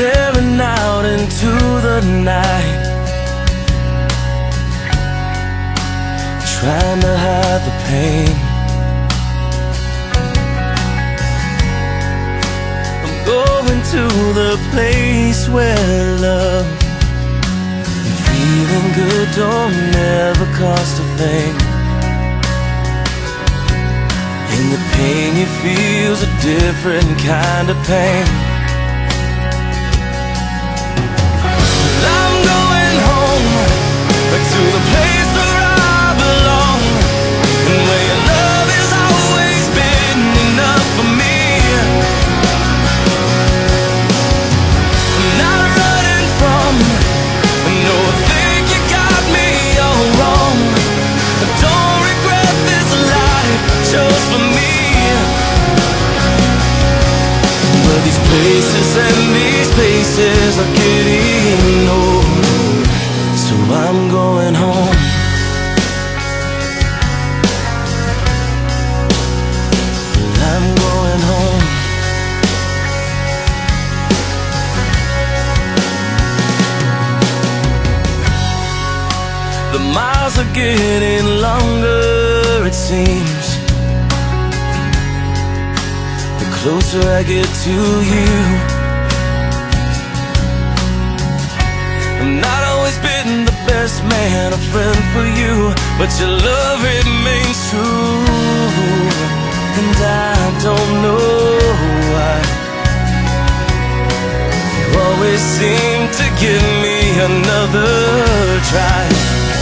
staring out into the night, trying to hide the pain. I'm going to the place where love and feeling good don't ever cost a thing. And the pain you feel's a different kind of pain. Places and these places are getting old, so I'm going home. I'm going home. The miles are getting longer, it seems, closer I get to you. I've not always been the best man, a friend for you, but your love remains true, and I don't know why you always seem to give me another try.